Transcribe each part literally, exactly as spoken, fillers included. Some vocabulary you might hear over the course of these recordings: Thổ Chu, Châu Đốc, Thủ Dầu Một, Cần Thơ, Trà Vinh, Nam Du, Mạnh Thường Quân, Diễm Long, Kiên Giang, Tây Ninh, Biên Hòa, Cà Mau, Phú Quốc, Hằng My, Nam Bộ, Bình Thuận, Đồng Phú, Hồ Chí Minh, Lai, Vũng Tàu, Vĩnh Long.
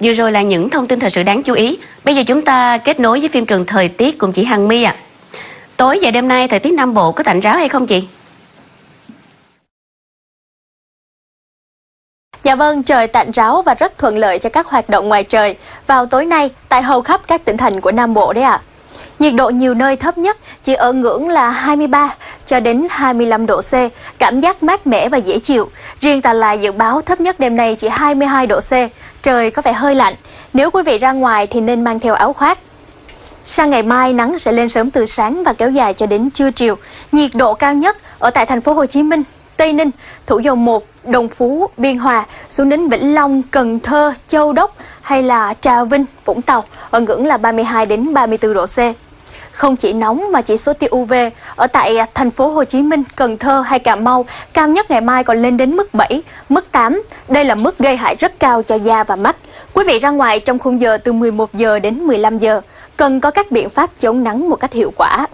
Vừa rồi là những thông tin thời sự đáng chú ý. Bây giờ chúng ta kết nối với phim trường thời tiết cùng chị Hằng My ạ. À. Tối và đêm nay thời tiết Nam Bộ có tạnh ráo hay không chị? Dạ vâng, trời tạnh ráo và rất thuận lợi cho các hoạt động ngoài trời vào tối nay tại hầu khắp các tỉnh thành của Nam Bộ đấy ạ. À. Nhiệt độ nhiều nơi thấp nhất chỉ ở ngưỡng là hai mươi ba cho đến hai mươi lăm độ C, cảm giác mát mẻ và dễ chịu. Riêng tại Lai dự báo thấp nhất đêm nay chỉ hai mươi hai độ C, trời có vẻ hơi lạnh. Nếu quý vị ra ngoài thì nên mang theo áo khoác. Sang ngày mai nắng sẽ lên sớm từ sáng và kéo dài cho đến trưa chiều. Nhiệt độ cao nhất ở tại thành phố Hồ Chí Minh, Tây Ninh, Thủ Dầu Một, Đồng Phú, Biên Hòa, xuống đến Vĩnh Long, Cần Thơ, Châu Đốc hay là Trà Vinh, Vũng Tàu ở ngưỡng là ba mươi hai đến ba mươi tư độ C. Không chỉ nóng mà chỉ số tia u vê ở tại thành phố Hồ Chí Minh, Cần Thơ hay Cà Mau cao nhất ngày mai còn lên đến mức bảy, mức tám. Đây là mức gây hại rất cao cho da và mắt. Quý vị ra ngoài trong khung giờ từ mười một giờ đến mười lăm giờ, cần có các biện pháp chống nắng một cách hiệu quả.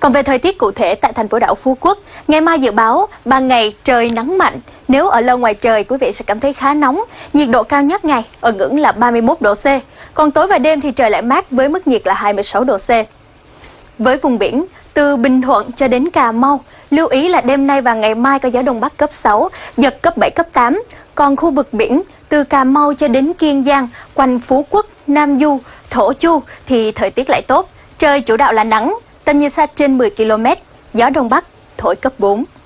Còn về thời tiết cụ thể tại thành phố đảo Phú Quốc, ngày mai dự báo ban ngày trời nắng mạnh. Nếu ở lâu ngoài trời, quý vị sẽ cảm thấy khá nóng. Nhiệt độ cao nhất ngày ở ngưỡng là ba mươi mốt độ C. Còn tối và đêm thì trời lại mát với mức nhiệt là hai mươi sáu độ C. Với vùng biển, từ Bình Thuận cho đến Cà Mau, lưu ý là đêm nay và ngày mai có gió Đông Bắc cấp sáu, giật cấp bảy, cấp tám. Còn khu vực biển, từ Cà Mau cho đến Kiên Giang, quanh Phú Quốc, Nam Du, Thổ Chu thì thời tiết lại tốt. Trời chủ đạo là nắng, tầm nhìn xa trên mười ki lô mét, gió Đông Bắc, thổi cấp bốn.